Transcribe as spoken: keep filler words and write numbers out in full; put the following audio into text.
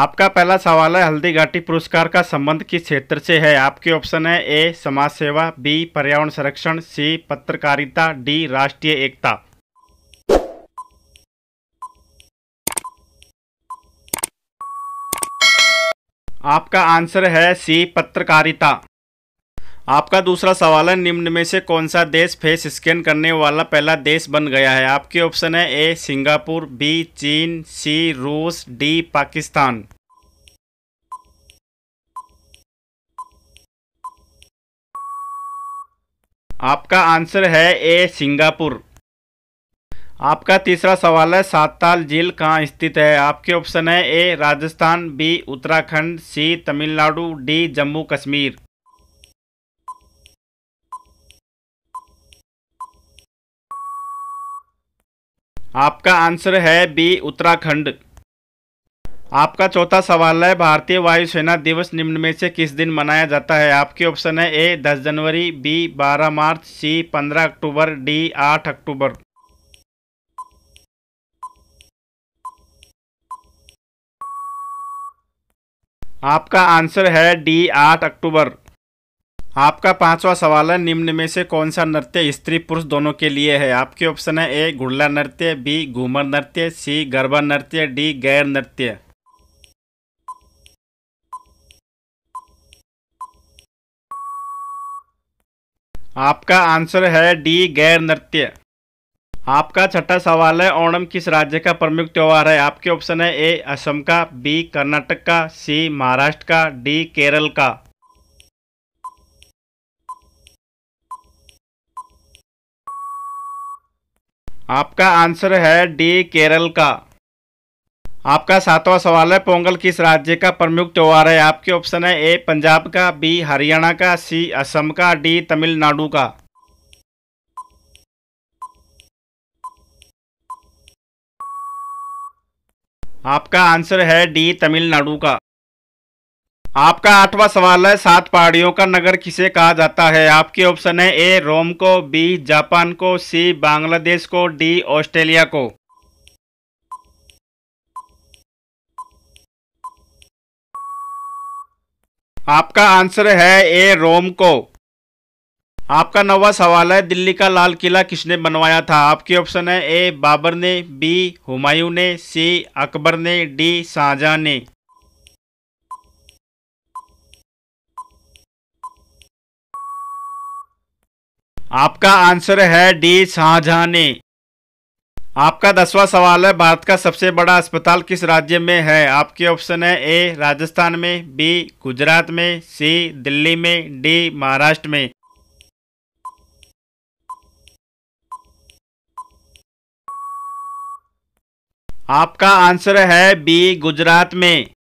आपका पहला सवाल है, हल्दीघाटी पुरस्कार का संबंध किस क्षेत्र से है? आपके ऑप्शन है ए समाज सेवा, बी पर्यावरण संरक्षण, सी पत्रकारिता, डी राष्ट्रीय एकता। आपका आंसर है सी पत्रकारिता। आपका दूसरा सवाल है, निम्न में से कौन सा देश फेस स्कैन करने वाला पहला देश बन गया है? आपके ऑप्शन है ए सिंगापुर, बी चीन, सी रूस, डी पाकिस्तान। आपका आंसर है ए सिंगापुर। आपका तीसरा सवाल है, सातताल झील कहाँ स्थित है? आपके ऑप्शन है A Rajasthan, B Uttarakhand, C Tamil Nadu, D Jammu Kashmir. आपका आंसर है बी उत्तराखंड। आपका चौथा सवाल है, भारतीय वायुसेना दिवस निम्न में से किस दिन मनाया जाता है? आपके ऑप्शन है ए दस जनवरी, बी बारह मार्च, सी पंद्रह अक्टूबर, डी आठ अक्टूबर। आपका आंसर है डी आठ अक्टूबर। आपका पांचवा सवाल है, निम्न में से कौन सा नृत्य स्त्री पुरुष दोनों के लिए है? आपके ऑप्शन है ए गुड़ला नृत्य, बी घूमर नृत्य, सी गरबा नृत्य, डी गैर नृत्य। आपका आंसर है डी गैर नृत्य। आपका छठा सवाल है, ओणम किस राज्य का प्रमुख त्यौहार है? आपके ऑप्शन है ए असम का, बी कर्नाटक का, सी महाराष्ट्र का, डी केरल का। आपका आंसर है डी केरल का। आपका सातवां सवाल है, पोंगल किस राज्य का प्रमुख त्यौहार है? आपके ऑप्शन है ए पंजाब का, बी हरियाणा का, सी असम का, डी तमिलनाडु का। आपका आंसर है डी तमिलनाडु का। आपका आठवां सवाल है, सात पहाड़ियों का नगर किसे कहा जाता है? आपके ऑप्शन है ए रोम को, बी जापान को, सी बांग्लादेश को, डी ऑस्ट्रेलिया को। आपका आंसर है ए रोम को। आपका नौवां सवाल है, दिल्ली का लाल किला किसने बनवाया था? आपके ऑप्शन है ए बाबर ने, बी हुमायूं ने, सी अकबर ने, डी शाहजहां ने। आपका आंसर है डी शाहजहां ने। आपका दसवां सवाल है, भारत का सबसे बड़ा अस्पताल किस राज्य में है? आपके ऑप्शन है ए राजस्थान में, बी गुजरात में, सी दिल्ली में, डी महाराष्ट्र में। आपका आंसर है बी गुजरात में।